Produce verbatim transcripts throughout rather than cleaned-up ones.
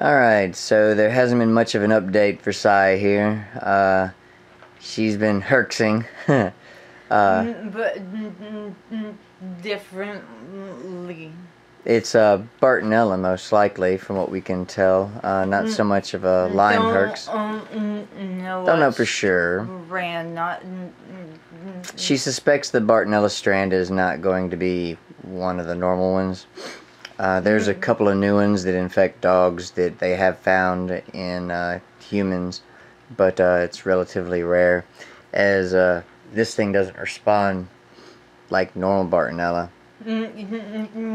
Alright, so there hasn't been much of an update for Sai here. Uh, she's been herxing. uh, but differently. It's uh, Bartonella, most likely, from what we can tell. Uh, not so much of a Lyme herx. Um, no Don't know for sure. Brand, not, she suspects the Bartonella strand is not going to be one of the normal ones. Uh, there's a couple of new ones that infect dogs that they have found in uh, humans, but uh, it's relatively rare, as uh, this thing doesn't respond like normal Bartonella.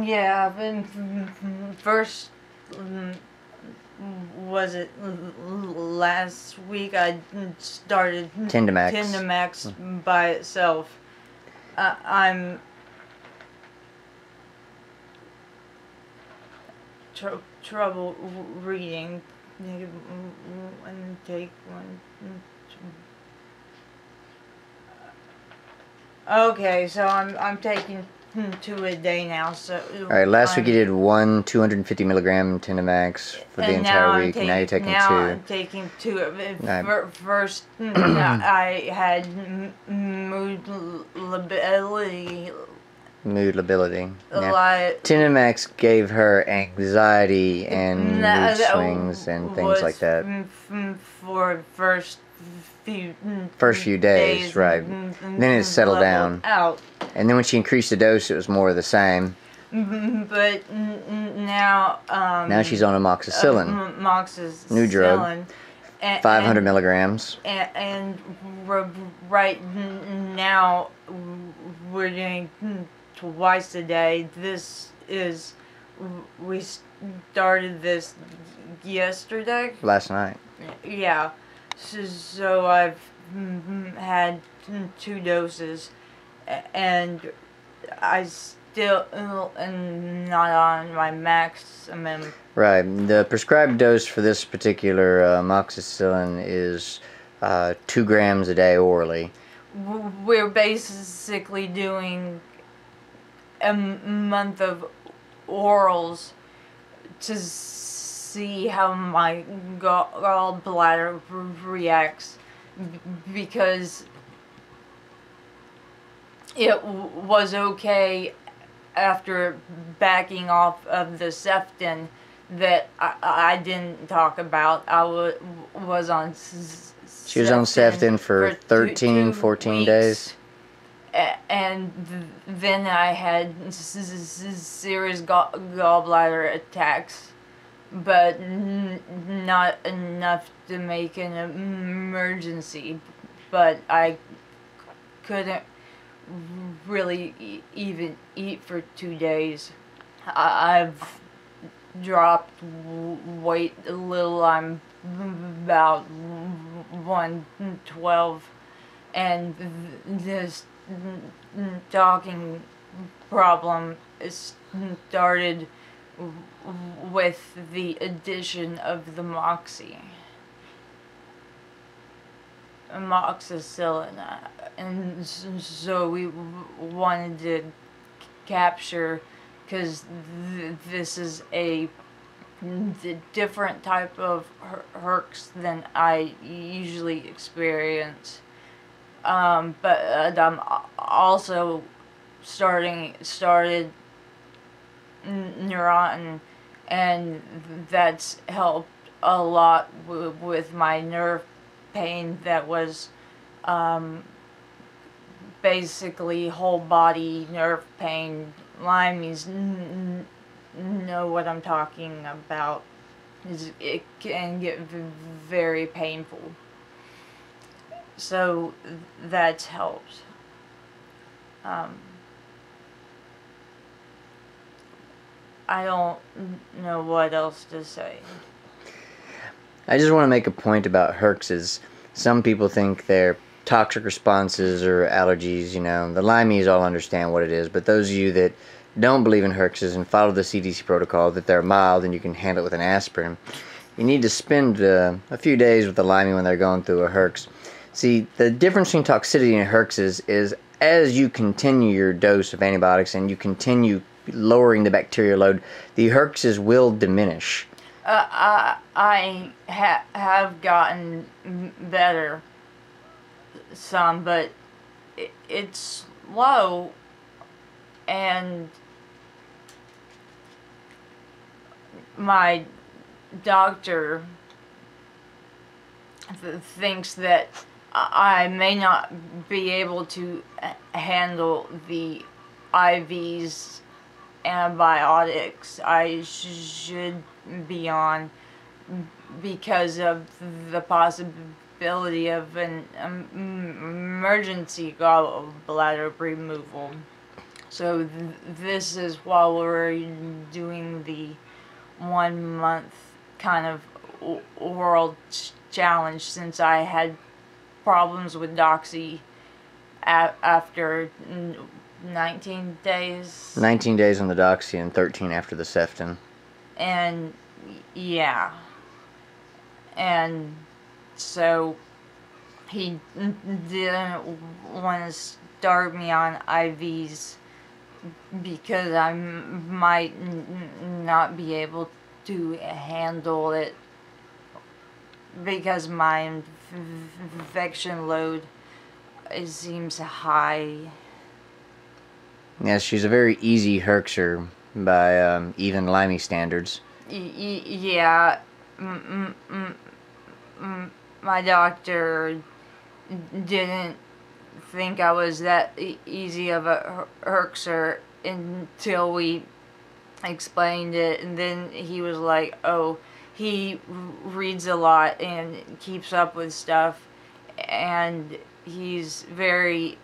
Yeah, but first, was it last week, I started Tindamax, Tindamax by itself. Uh, I'm... Tr trouble reading. Take one. Okay, so I'm I'm taking two a day now. So all right, last I'm, week you did one two hundred fifty milligram Tindamax for the entire week. Taking, now you're taking now two. Now I'm taking two. Right. First, I had mood lability. Mood lability. Yeah. Tindamax gave her anxiety and mood swings and things like that. For first few first few days, days right? Then it settled down. Out. And then when she increased the dose, it was more of the same. But now um, now she's on amoxicillin. Amoxicillin. New drug. five hundred milligrams. And, and we're right now we're doing twice a day. This is, we started this yesterday? Last night. Yeah. So, so I've had two doses and I still am not on my maximum. Right. The prescribed dose for this particular uh, amoxicillin is uh, two grams a day orally. We're basically doing a month of orals to see how my gallbladder reacts, because it was okay after backing off of the Ceftin that I, I didn't talk about. I w was on She was on Ceftin for, for thirteen, fourteen days. And then I had serious gall gallbladder attacks, but not enough to make an emergency. But I couldn't really even eat for two days. I've dropped weight a little. I'm about one twelve, and this talking problem started with the addition of the moxie, amoxicillin, and so we wanted to capture, because th this is a the different type of herx than I usually experience, um, but I'm also starting started Neurontin, and that's helped a lot w with my nerve pain that was um, basically whole body nerve pain. Lyme's know what I'm talking about. It can get very painful, so that's helped. Um, I don't know what else to say. I just want to make a point about herxes. Some people think they're toxic responses or allergies. You know, the Lyme's all understand what it is, but those of you that don't believe in herxes and follow the C D C protocol that they're mild and you can handle it with an aspirin. You need to spend uh, a few days with the Lyme when they're going through a herx. See, the difference between toxicity and herxes is as you continue your dose of antibiotics and you continue lowering the bacterial load, the herxes will diminish. Uh, I, I ha have gotten better some, but it, it's slow, and my doctor th thinks that I may not be able to handle the I Vs antibiotics I sh should be on because of the possibility of an um, emergency gallbladder removal. So th this is why we're doing the one month kind of oral challenge, since I had problems with doxy a after nineteen days. nineteen days on the doxy and thirteen after the Ceftin. And, yeah. And so he didn't want to start me on I Vs because I might not be able to handle it because my infection load seems high. Yeah, she's a very easy Herxer by um, even Lyme standards. Y yeah, m m m my doctor didn't think I was that e easy of a Herxer until we explained it, and then he was like, "Oh, he reads a lot and keeps up with stuff, and he's very."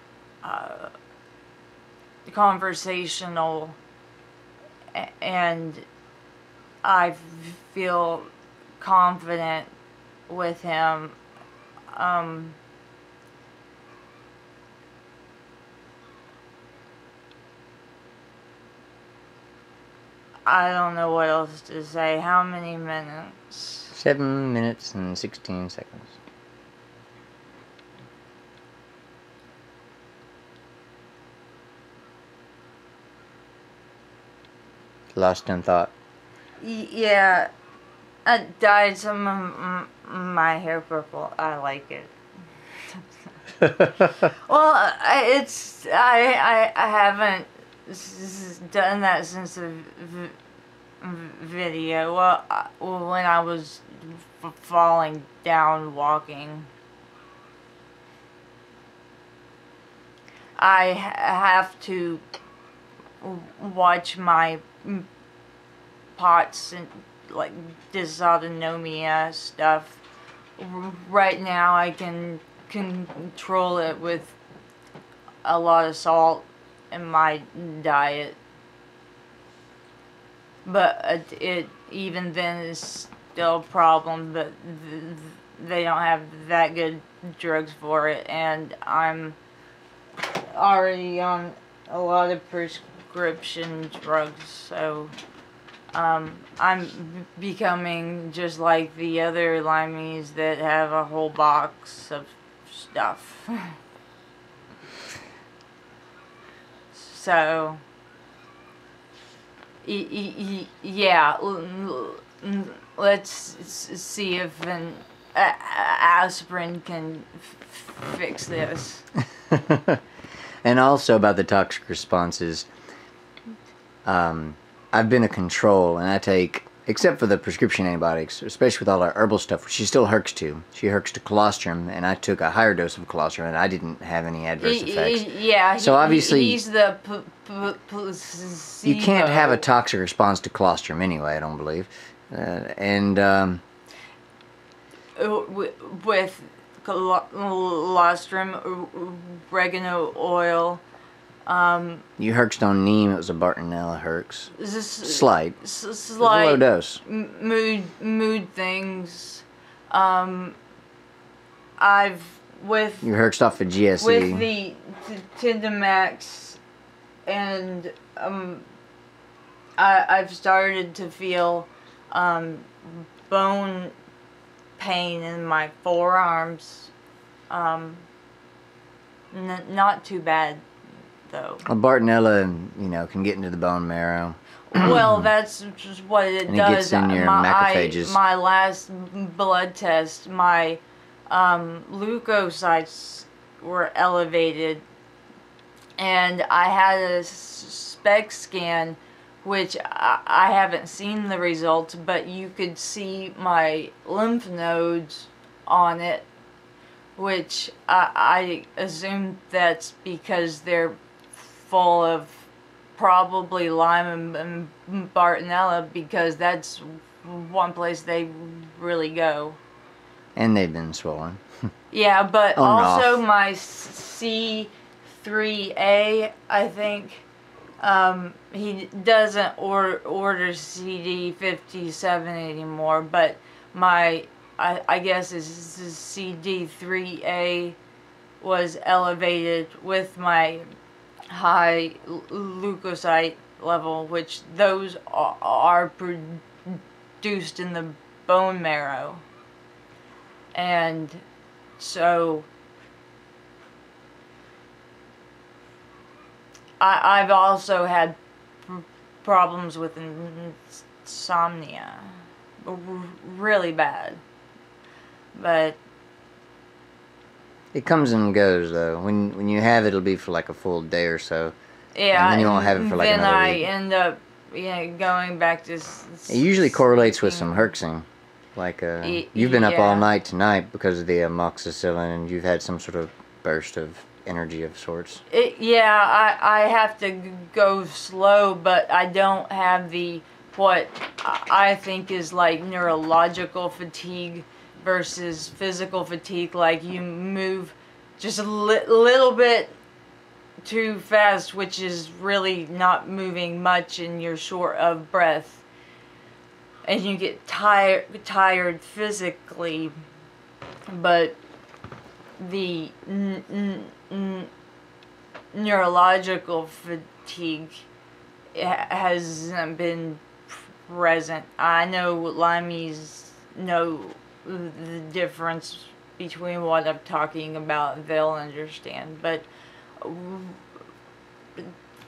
Uh, conversational, and I feel confident with him. Um, I don't know what else to say. How many minutes? Seven minutes and sixteen seconds. Lost in thought. Yeah, I dyed some of my hair purple. I like it. Well, it's I, I I haven't done that since the video. Well, I, well, when I was falling down walking, I have to watch my P O T S and like dysautonomia stuff. Right now I can control it with a lot of salt in my diet, but it, it even then is still a problem. But th they don't have that good drugs for it, and I'm already on a lot of prescriptions prescription drugs, so um, I'm becoming just like the other Lymies that have a whole box of stuff. So, e e yeah, let's see if an uh, aspirin can f fix this. And also about the toxic responses. Um, I've been a control, and I take, except for the prescription antibiotics, especially with all our herbal stuff, which she still Herx to. She Herx to colostrum, and I took a higher dose of colostrum, and I didn't have any adverse he, effects. He, yeah, so he, obviously, he's the p p placebo. You can't have a toxic response to colostrum anyway, I don't believe. Uh, and um, with colostrum, oregano oil. Um, you Herxed on Neem. It was a Bartonella Herx. Slight. Slight. Low dose. Mood, mood things. Um, I've with. You Herxed off the G S E. With the Tindamax, and um, I, I've started to feel um, bone pain in my forearms. Um, n not too bad. though. Well, Bartonella, you know, can get into the bone marrow. Well, that's just what it and does. It gets in your my, macrophages. I, my last blood test, my um, leukocytes were elevated, and I had a SPECT scan, which I, I haven't seen the results, but you could see my lymph nodes on it, which I, I assume that's because they're full of probably Lyme and, and Bartonella, because that's one place they really go. And they've been swollen. Yeah, but oh, also no. my C three A, I think, um, he doesn't or, order C D fifty-seven anymore, but my, I, I guess it's, it's C D three A was elevated with my high leukocyte level, which those are, are produced in the bone marrow. And so I, I've also had problems with insomnia, really bad, but it comes and goes, though. When when you have it, it'll be for like a full day or so. Yeah. And then you won't have it for like another week. Then I end up, yeah, going back to... It usually correlates with some herxing. Like, uh, e you've been yeah. up all night tonight because of the amoxicillin, and you've had some sort of burst of energy of sorts. It, yeah, I, I have to go slow, but I don't have the, what I think is like neurological fatigue versus physical fatigue. Like, you move just a li little bit too fast, which is really not moving much, and you're short of breath, and you get tired tired physically. But the n n n neurological fatigue hasn't been present. I know Lyme's know the difference between what I'm talking about. They'll understand, but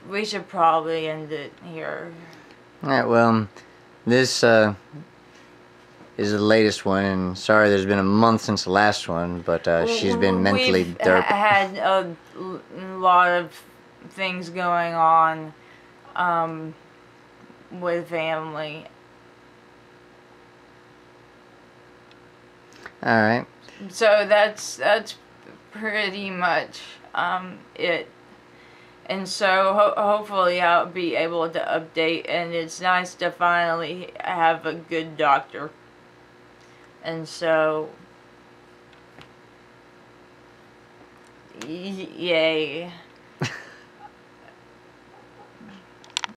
we should probably end it here. Alright, well, this uh, is the latest one, and sorry there's been a month since the last one, but uh, she's been mentally derped. We've had a lot of things going on um, with family. All right. So that's that's pretty much um, it, and so ho hopefully I'll be able to update. And it's nice to finally have a good doctor. And so, yay.